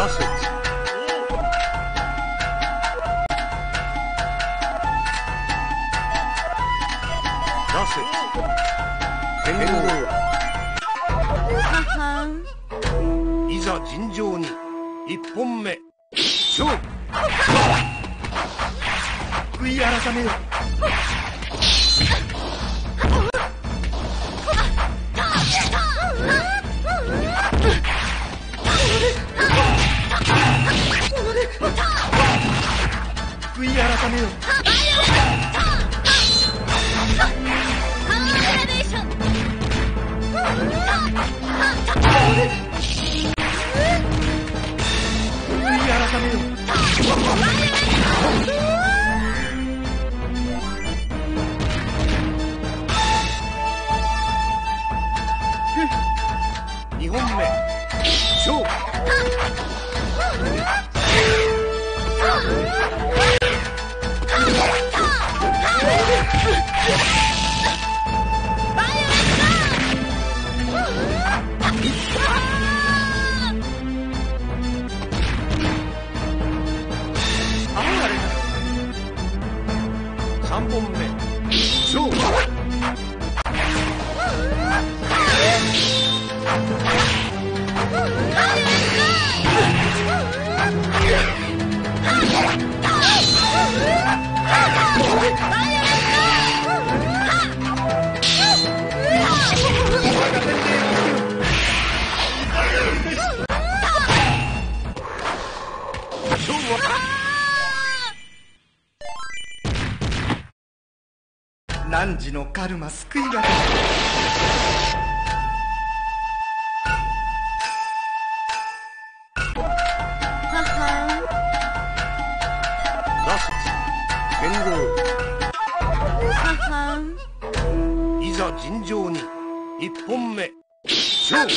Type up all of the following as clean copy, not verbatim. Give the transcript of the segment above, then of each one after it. Sussex.いざ尋常に1本目勝負悔い改めよ悔い改めよ2本目勝負汝のカルマ救いがいざ尋常に1本目勝負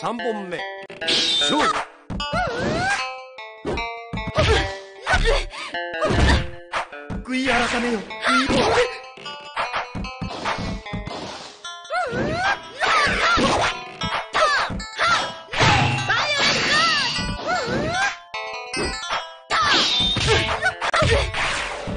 3本目勝負悔い改めよ汝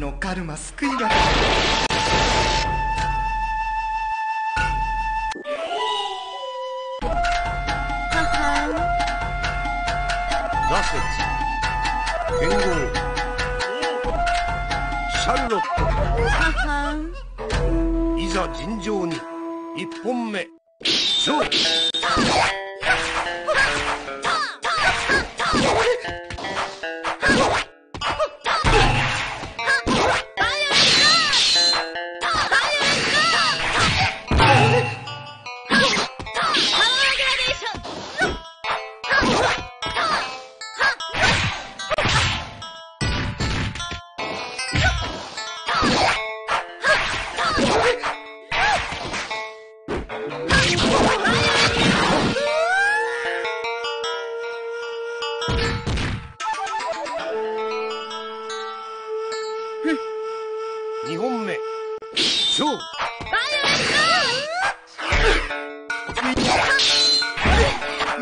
のカルマ救いがいいざ尋常に1本目勝利。汝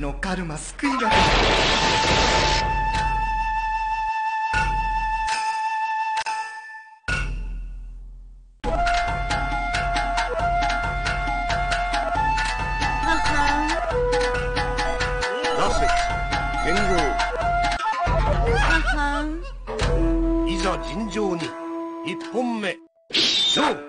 のカルマ救いがいざ尋常に1本目勝負。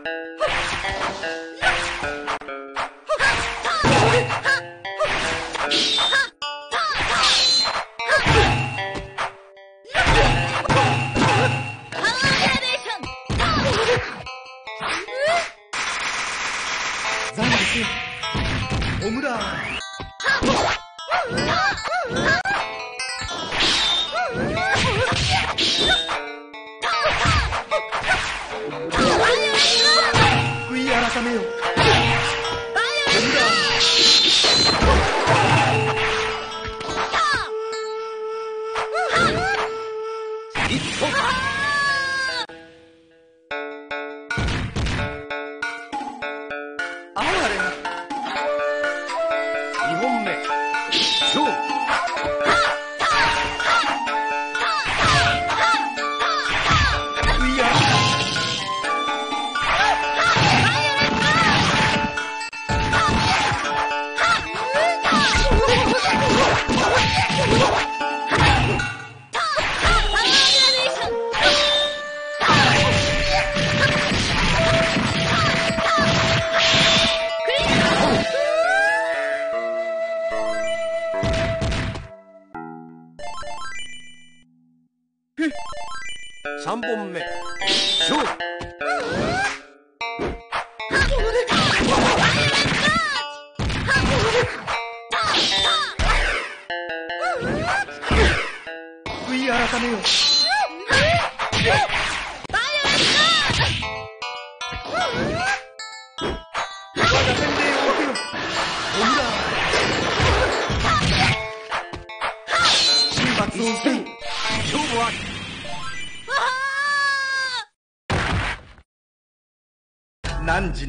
汝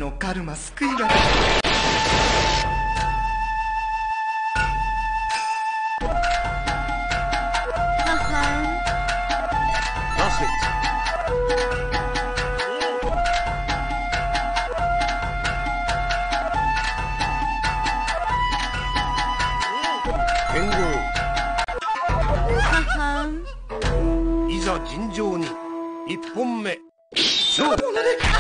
のカルマ救いが尋常に1本目勝負なるか。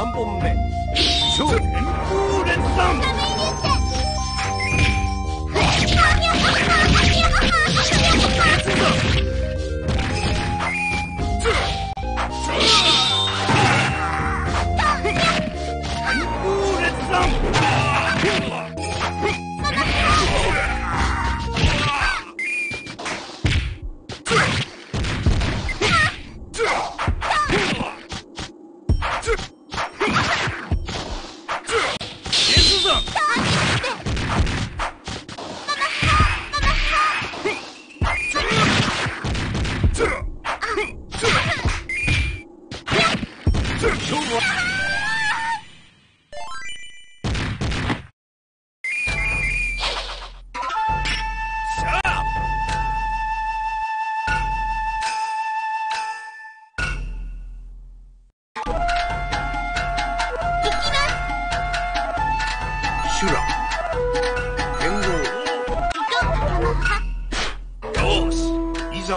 3本目頂点オーレンさん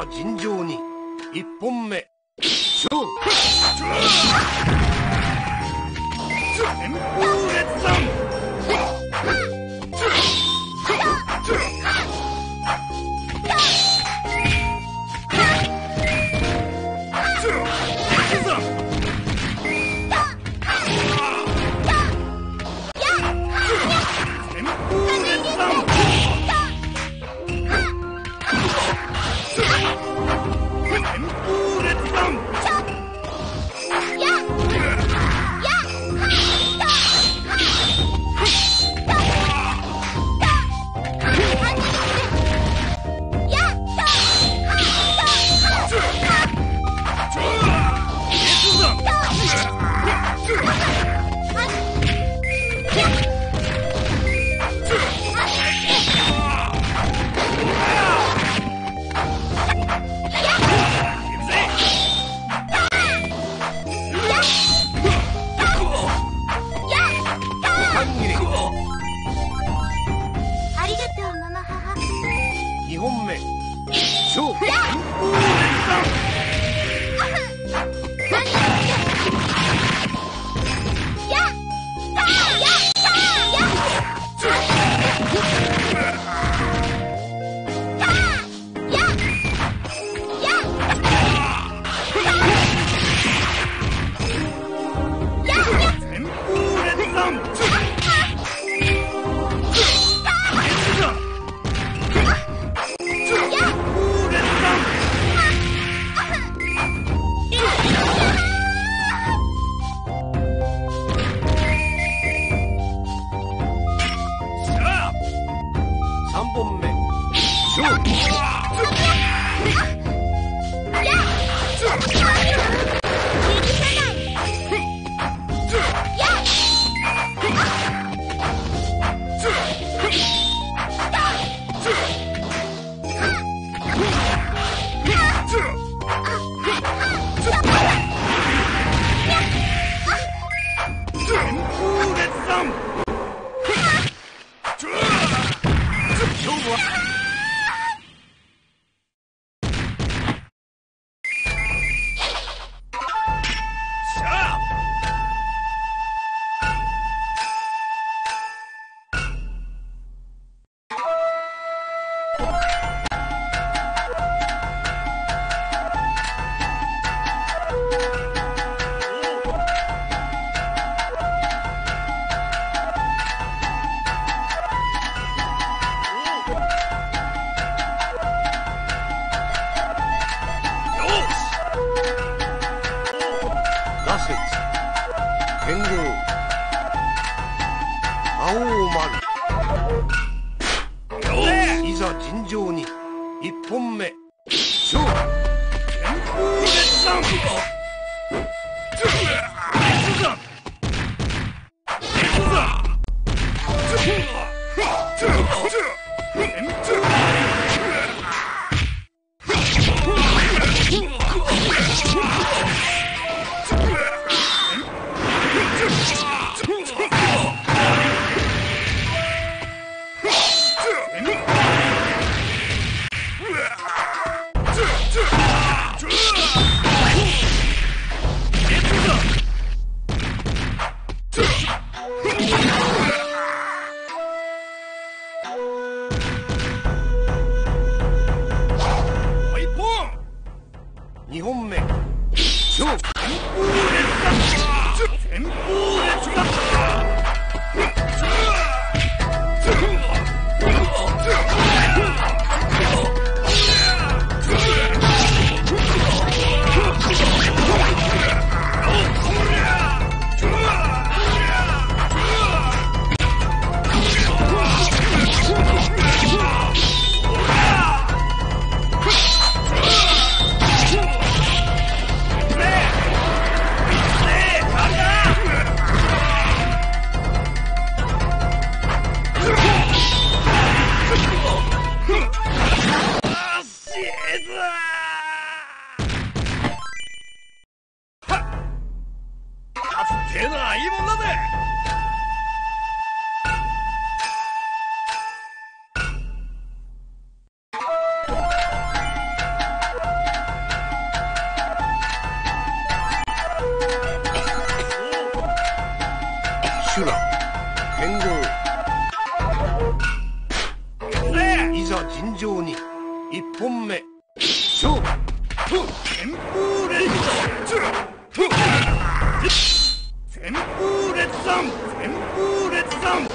尋常に1本目勝負天風列山あ、いいもんだぜ。修羅剣豪、いざ尋常に。一本目勝負、旋風連山。 旋風列山、旋風列山。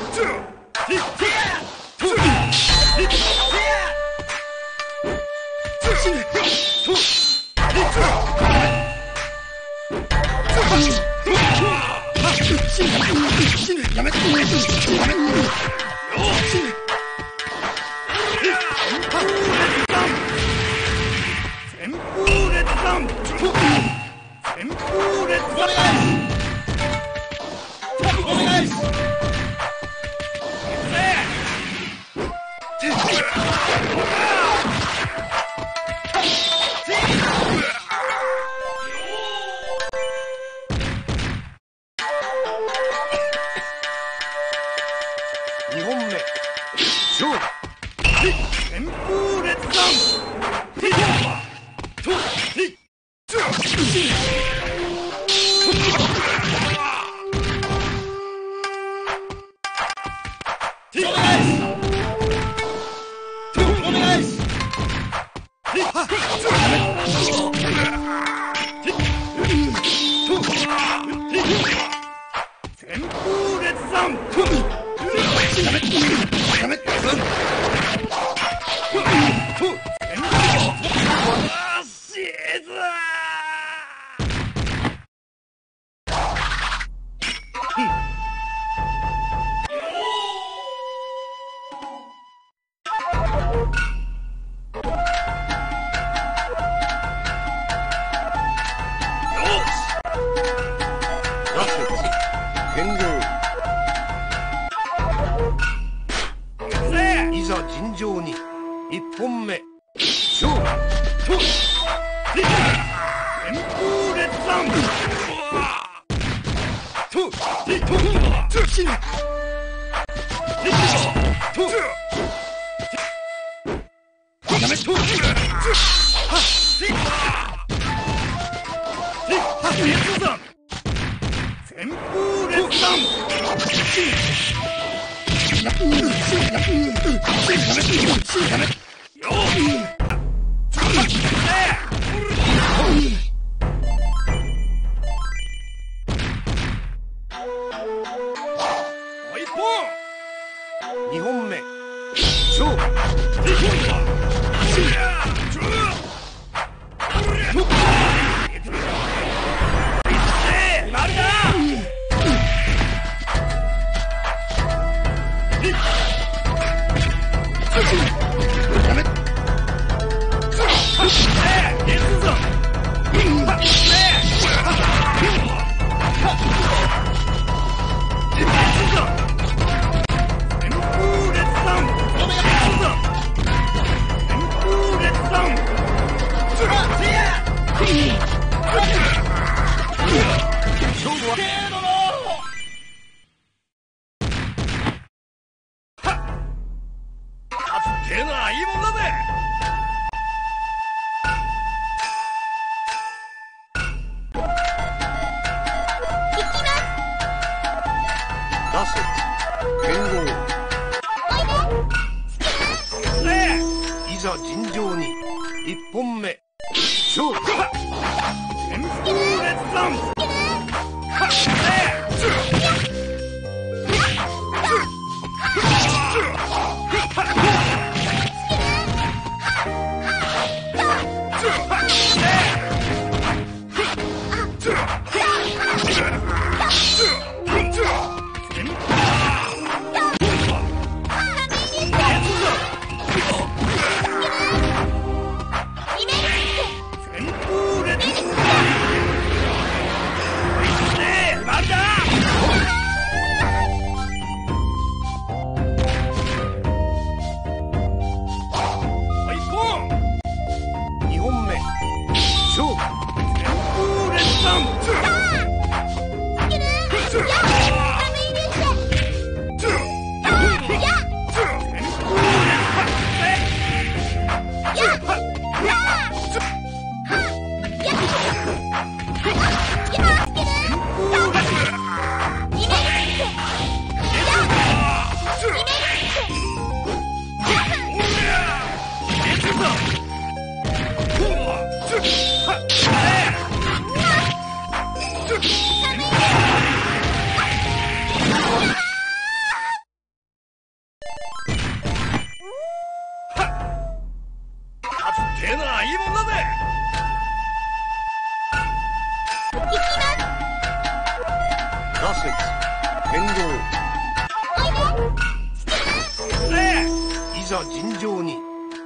者尋常に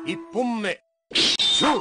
1本目勝負。